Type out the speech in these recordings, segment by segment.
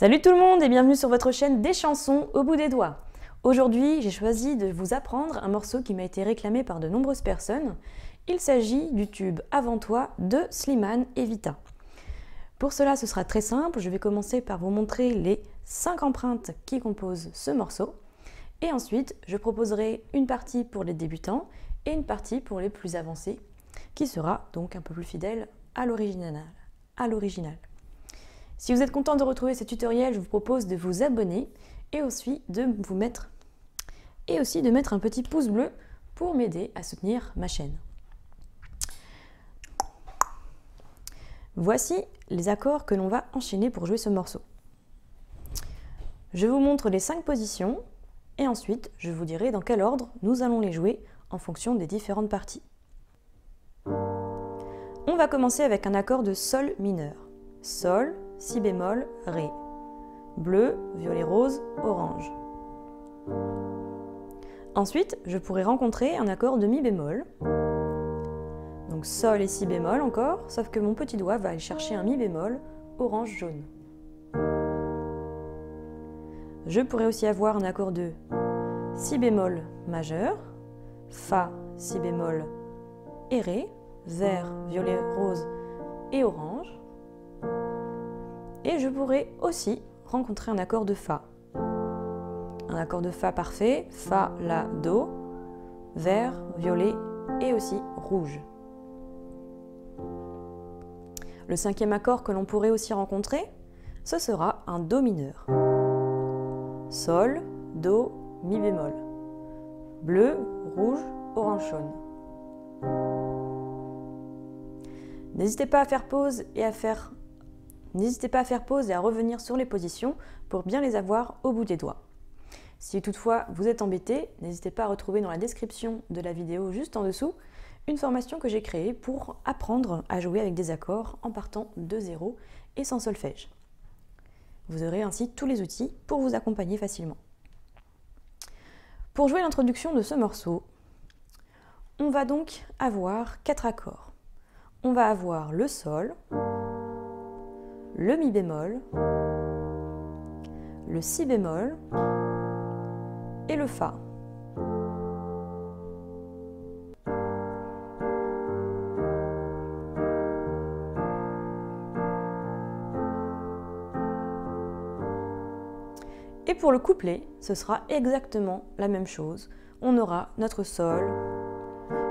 Salut tout le monde et bienvenue sur votre chaîne des chansons au bout des doigts. Aujourd'hui, j'ai choisi de vous apprendre un morceau qui m'a été réclamé par de nombreuses personnes. Il s'agit du tube Avant toi de Slimane et Vitaa. Pour cela, ce sera très simple. Je vais commencer par vous montrer les 5 empreintes qui composent ce morceau. Et ensuite, je proposerai une partie pour les débutants et une partie pour les plus avancés, qui sera donc un peu plus fidèle à l'original. Si vous êtes content de retrouver ce tutoriel, je vous propose de vous abonner et aussi de mettre un petit pouce bleu pour m'aider à soutenir ma chaîne. Voici les accords que l'on va enchaîner pour jouer ce morceau. Je vous montre les 5 positions et ensuite je vous dirai dans quel ordre nous allons les jouer en fonction des différentes parties. On va commencer avec un accord de sol mineur. Sol, si bémol, ré. Bleu, violet rose, orange. Ensuite, je pourrais rencontrer un accord de mi bémol. Donc sol et si bémol encore, sauf que mon petit doigt va aller chercher un mi bémol, orange, jaune. Je pourrais aussi avoir un accord de si bémol majeur, fa, si bémol et ré, vert, violet, rose et orange. Et je pourrais aussi rencontrer un accord de Fa. Un accord de Fa parfait, Fa, La, Do, vert, violet et aussi rouge. Le 5e accord que l'on pourrait aussi rencontrer, ce sera un Do mineur. Sol, Do, Mi bémol. Bleu, rouge, orange, jaune. N'hésitez pas à faire pause et à revenir sur les positions pour bien les avoir au bout des doigts. Si toutefois vous êtes embêté, n'hésitez pas à retrouver dans la description de la vidéo juste en dessous une formation que j'ai créée pour apprendre à jouer avec des accords en partant de zéro et sans solfège. Vous aurez ainsi tous les outils pour vous accompagner facilement. Pour jouer l'introduction de ce morceau, on va donc avoir 4 accords. On va avoir le sol, le mi bémol, le si bémol et le fa. Et pour le couplet, ce sera exactement la même chose. On aura notre sol,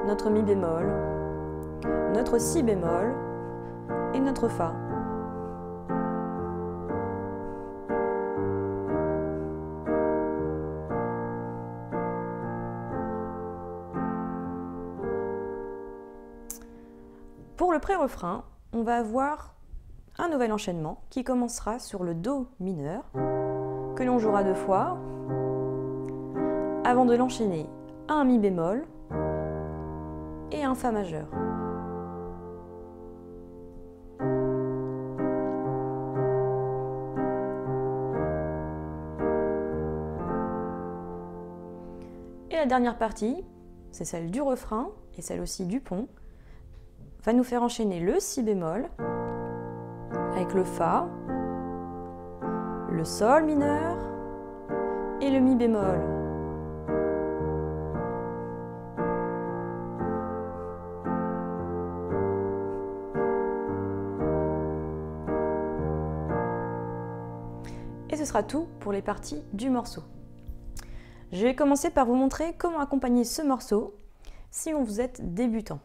notre mi bémol, notre si bémol et notre fa. Pour le pré-refrain, on va avoir un nouvel enchaînement qui commencera sur le Do mineur, que l'on jouera 2 fois, avant de l'enchaîner à un Mi bémol et un Fa majeur. Et la dernière partie, c'est celle du refrain et celle aussi du pont, va nous faire enchaîner le si bémol avec le fa, le sol mineur et le mi bémol. Et ce sera tout pour les parties du morceau. Je vais commencer par vous montrer comment accompagner ce morceau si vous êtes débutant.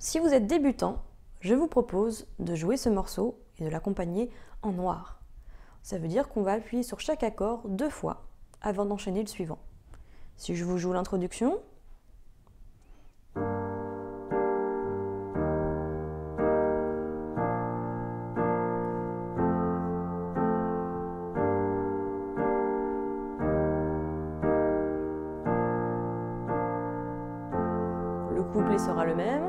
Si vous êtes débutant, je vous propose de jouer ce morceau et de l'accompagner en noir. Ça veut dire qu'on va appuyer sur chaque accord 2 fois avant d'enchaîner le suivant. Si je vous joue l'introduction, le couplet sera le même.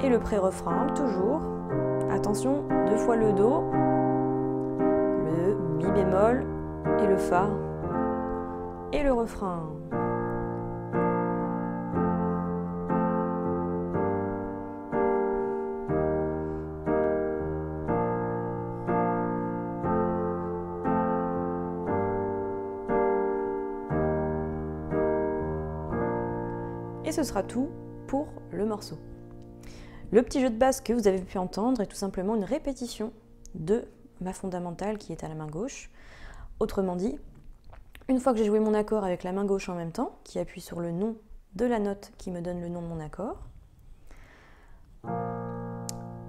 Et le pré-refrain, toujours. Attention, 2 fois le Do, mi bémol et le fa et le refrain. Et ce sera tout pour le morceau. Le petit jeu de basse que vous avez pu entendre est tout simplement une répétition de ma fondamentale qui est à la main gauche. Autrement dit, une fois que j'ai joué mon accord avec la main gauche en même temps, qui appuie sur le nom de la note qui me donne le nom de mon accord,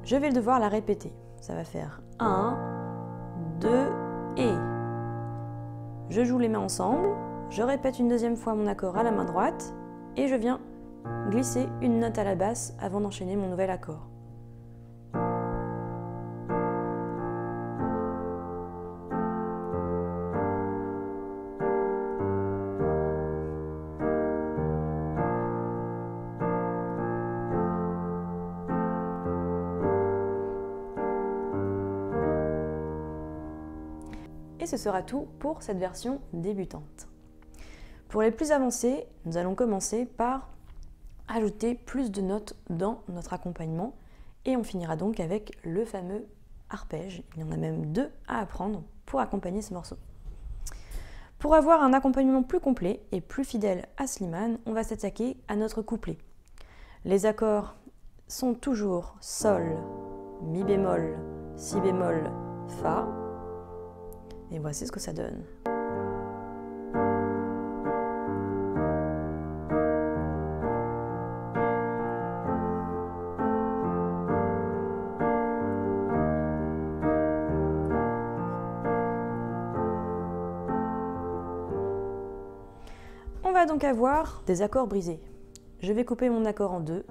je vais devoir la répéter. Ça va faire 1, 2 et... Je joue les mains ensemble, je répète une deuxième fois mon accord à la main droite et je viens glisser une note à la basse avant d'enchaîner mon nouvel accord. Et ce sera tout pour cette version débutante. Pour les plus avancés, nous allons commencer par ajouter plus de notes dans notre accompagnement et on finira donc avec le fameux arpège. Il y en a même 2 à apprendre pour accompagner ce morceau. Pour avoir un accompagnement plus complet et plus fidèle à Slimane, on va s'attaquer à notre couplet. Les accords sont toujours sol, mi bémol, si bémol, fa. Et voici ce que ça donne. On va donc avoir des accords brisés. Je vais couper mon accord en deux.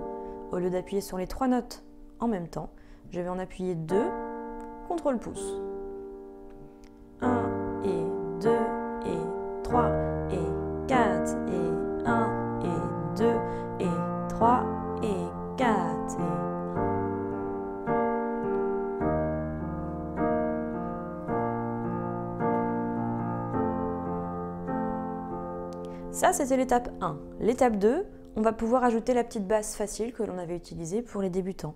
Au lieu d'appuyer sur les 3 notes en même temps, je vais en appuyer 2, contrôle pouce. 1 et 2 et 3 et 4 et 1 et 2 et 3 et 4 et... Ça, c'était l'étape 1. L'étape 2, on va pouvoir ajouter la petite basse facile que l'on avait utilisée pour les débutants.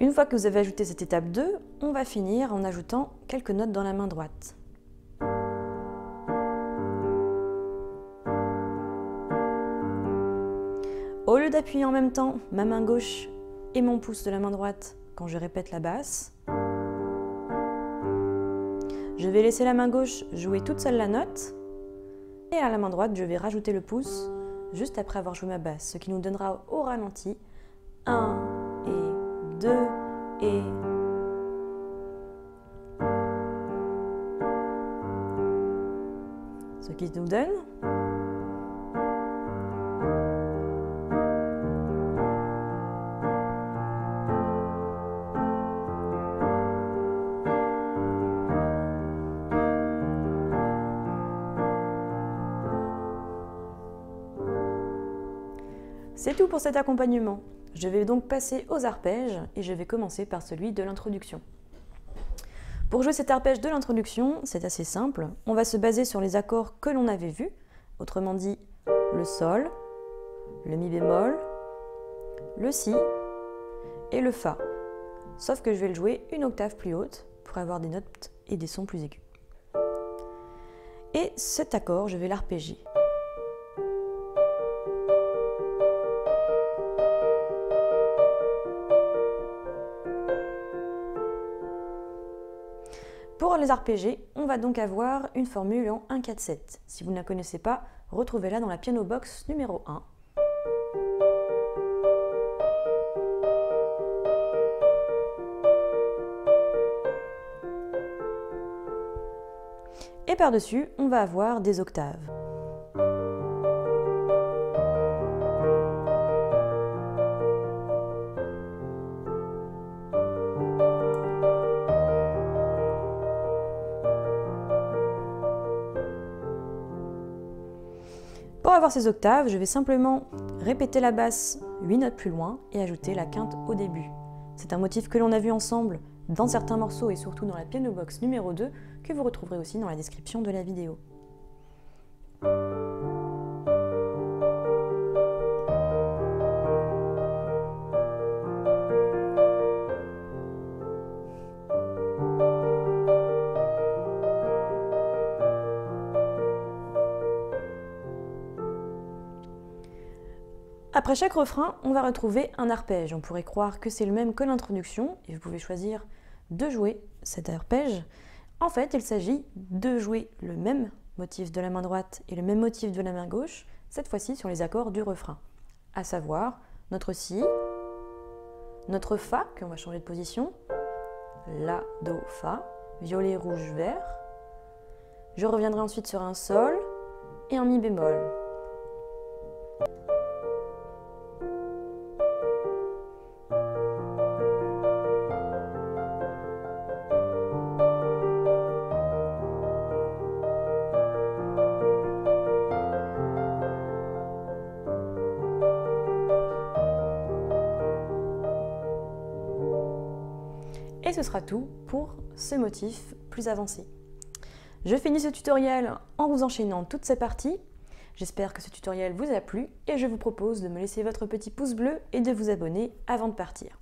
Une fois que vous avez ajouté cette étape 2, on va finir en ajoutant quelques notes dans la main droite. Au lieu d'appuyer en même temps ma main gauche et mon pouce de la main droite quand je répète la basse, je vais laisser la main gauche jouer toute seule la note et à la main droite je vais rajouter le pouce juste après avoir joué ma basse, ce qui nous donnera au ralenti 1, 2 et... Ce qui nous donne... C'est tout pour cet accompagnement. Je vais donc passer aux arpèges et je vais commencer par celui de l'introduction. Pour jouer cet arpège de l'introduction, c'est assez simple. On va se baser sur les accords que l'on avait vus, autrement dit le sol, le mi bémol, le si et le fa. Sauf que je vais le jouer une octave plus haute pour avoir des notes et des sons plus aigus. Et cet accord, je vais l'arpéger. Pour les arpéger, on va donc avoir une formule en 1-4-7. Si vous ne la connaissez pas, retrouvez-la dans la piano box numéro 1. Et par-dessus, on va avoir des octaves. Pour avoir ces octaves, je vais simplement répéter la basse 8 notes plus loin et ajouter la quinte au début. C'est un motif que l'on a vu ensemble dans certains morceaux et surtout dans la piano box numéro 2 que vous retrouverez aussi dans la description de la vidéo. Après chaque refrain, on va retrouver un arpège. On pourrait croire que c'est le même que l'introduction et vous pouvez choisir de jouer cet arpège. En fait, il s'agit de jouer le même motif de la main droite et le même motif de la main gauche, cette fois-ci sur les accords du refrain, à savoir notre Si, notre Fa, qu'on va changer de position, La, Do, Fa, violet, rouge, vert. Je reviendrai ensuite sur un Sol et un Mi bémol. Et ce sera tout pour ce motif plus avancé. Je finis ce tutoriel en vous enchaînant toutes ces parties. J'espère que ce tutoriel vous a plu et je vous propose de me laisser votre petit pouce bleu et de vous abonner avant de partir.